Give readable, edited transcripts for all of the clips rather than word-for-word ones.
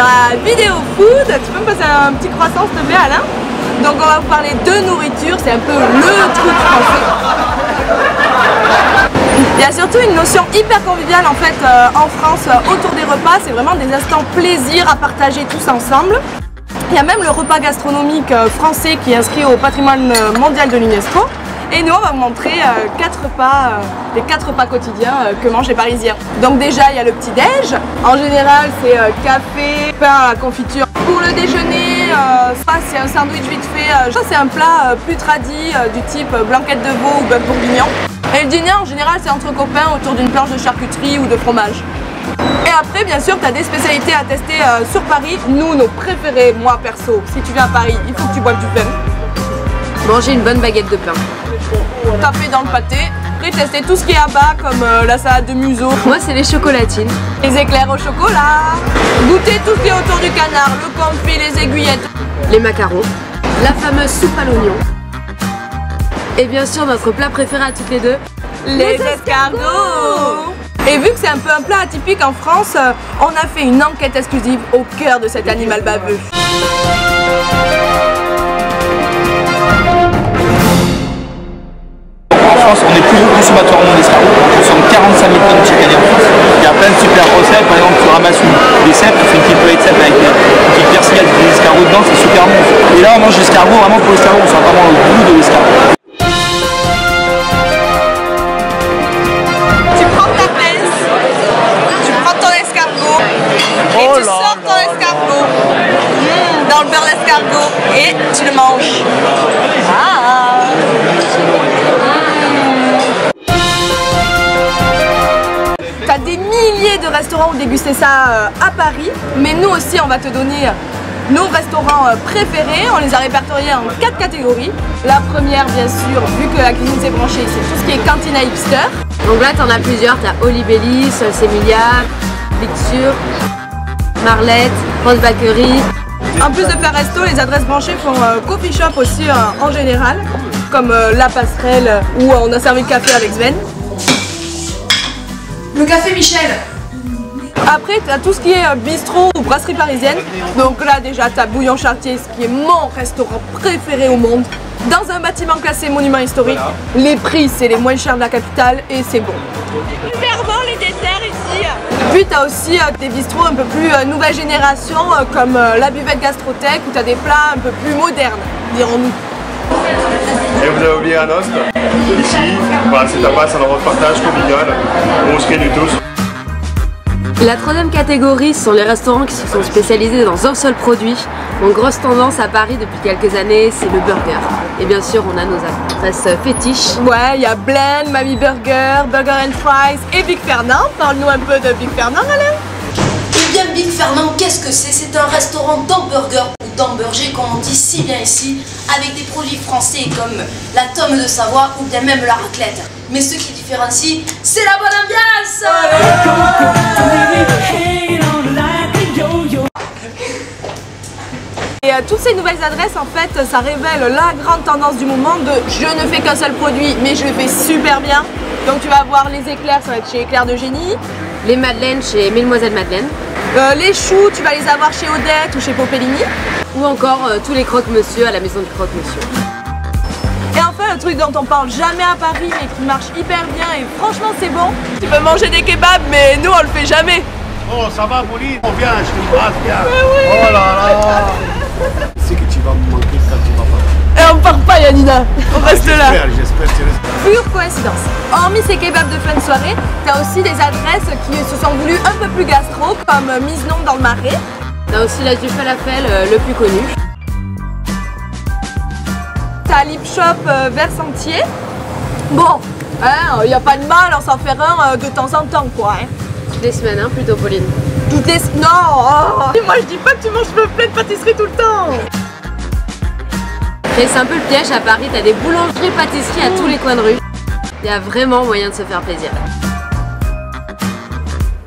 dans la vidéo food. Tu peux me passer un petit croissant s'il te plaît, Alain? Donc on va vous parler de nourriture, c'est un peu le truc français. Il y a surtout une notion hyper conviviale en fait en France autour des repas, c'est vraiment des instants plaisir à partager tous ensemble. Il y a même le repas gastronomique français qui est inscrit au patrimoine mondial de l'UNESCO. Et nous on va vous montrer les quatre repas quotidiens que mangent les Parisiens. Donc déjà il y a le petit déj. En général c'est café, pain à la confiture. Pour le déjeuner, ça c'est un sandwich vite fait. Ça c'est un plat plus tradit du type blanquette de veau ou bœuf bourguignon. Et le dîner en général c'est entre copains autour d'une planche de charcuterie ou de fromage. Et après bien sûr tu as des spécialités à tester sur Paris. Nous nos préférés, moi perso, si tu viens à Paris il faut que tu boives du vin. Manger une bonne baguette de pain. Taper dans le pâté, après tester tout ce qui est à bas comme la salade de museau. Moi c'est les chocolatines. Les éclairs au chocolat. Goûter tout ce qui est autour du canard, le confit, les aiguillettes. Les macarons. La fameuse soupe à l'oignon. Et bien sûr notre plat préféré à toutes les deux, les escargots. Et vu que c'est un peu un plat atypique en France, on a fait une enquête exclusive au cœur de cet animal baveux. On est plus gros consommateur au monde d'escargots, on consomme 45 000 tonnes chaque année en France. Il y a plein de super recettes, par exemple tu ramasses des cèpes, tu fais une petite poêlée de cèpes avec des persillades, des escargots dedans, c'est super bon. Et là on mange l'escargot, vraiment pour l'escargot, on sent vraiment le goût de l'escargot. Tu prends ta pince, tu prends ton escargot, et tu sors ton escargot dans le beurre d'escargot, et tu le manges. T'as des milliers de restaurants où déguster ça à Paris, mais nous aussi on va te donner nos restaurants préférés. On les a répertoriés en 4 catégories. La première bien sûr, vu que la cuisine s'est branchée, c'est tout ce qui est cantina hipster. Donc là t'en as plusieurs, t'as Olibellis, Sémilia, Victure, Marlette, Rose Bakery. En plus de faire resto, les adresses branchées font coffee shop aussi en général, comme La Passerelle où on a servi le café avec Sven. Le Café Michel. Après tu as tout ce qui est bistrot ou brasserie parisienne. Donc là déjà tu as Bouillon Chartier, ce qui est mon restaurant préféré au monde. Dans un bâtiment classé monument historique, voilà. Les prix c'est les moins chers de la capitale et c'est bon. Super bon les desserts ici. Puis tu as aussi des bistrots un peu plus nouvelle génération comme la Buvette Gastrotech où tu as des plats un peu plus modernes, dirons-nous. Et vous avez oublié un os. Ici, bah, c'est tapas, c'est un endroit de partage convivial, on se réunit tous. La troisième catégorie, ce sont les restaurants qui se sont spécialisés dans un seul produit. Mon grosse tendance à Paris depuis quelques années, c'est le burger. Et bien sûr, on a nos adresses fétiches. Ouais, il y a Blend, Mamie Burger, Burger and Fries et Big Fernand. Parle-nous un peu de Big Fernand, Alain. Eh bien, Big Fernand, qu'est-ce que c'est? C'est un restaurant d'hamburger. D'hamburger comme on dit si bien ici, avec des produits français comme la tome de Savoie ou bien même la raclette. Mais ce qui différencie, c'est la bonne ambiance. Et toutes ces nouvelles adresses, en fait, ça révèle la grande tendance du moment de « je ne fais qu'un seul produit, mais je le fais super bien ». Donc tu vas avoir les éclairs, ça va être chez Éclair de Génie. Les madeleines chez Mlle Madeleine. Les choux, tu vas les avoir chez Odette ou chez Popellini. Ou encore tous les croque-monsieur à la Maison du croque-monsieur. Et enfin, le truc dont on parle jamais à Paris mais qui marche hyper bien et franchement c'est bon. Tu peux manger des kebabs mais nous on le fait jamais. Oh ça va Pauline, on vient, je te brasse bien. Oui. Oh là là. C'est que tu vas me manquer quand tu vas pas. Et on part pas Yanina, on reste là. J'espère, pure coïncidence. Hormis ces kebabs de fin de soirée, t'as aussi des adresses qui se sont voulues un peu plus gastro, comme Misenon dans le Marais. T'as aussi la du falafel le plus connu. T'as Lip Shop Versentier. Bon, il n'y a pas de mal, on s'en fait un de temps en temps quoi. Hein. Toutes les semaines, hein, plutôt Pauline. Toutes les semaines. Non oh. Moi je dis pas que tu manges le plein de pâtisserie tout le temps. C'est un peu le piège à Paris, t'as des boulangeries, pâtisseries à tous les coins de rue. Il y a vraiment moyen de se faire plaisir.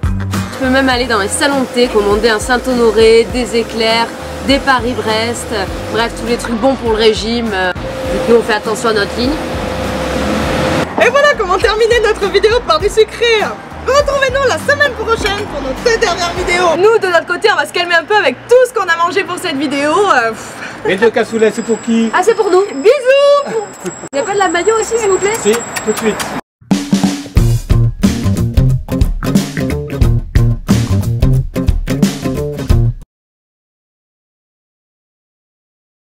Tu peux même aller dans les salons de thé, commander un Saint-Honoré, des éclairs, des Paris-Brest, bref, tous les trucs bons pour le régime. Nous, on fait attention à notre ligne. Et voilà comment terminer notre vidéo par du sucré. Retrouvez-nous la semaine prochaine pour nos deux dernières vidéos. Nous, de notre côté, on va se calmer un peu avec tout ce qu'on a mangé pour cette vidéo. Et le cassoulet, c'est pour qui? Ah, c'est pour nous. Bisous. Il n'y a pas de la mayo aussi, s'il vous plaît? Si, tout de suite.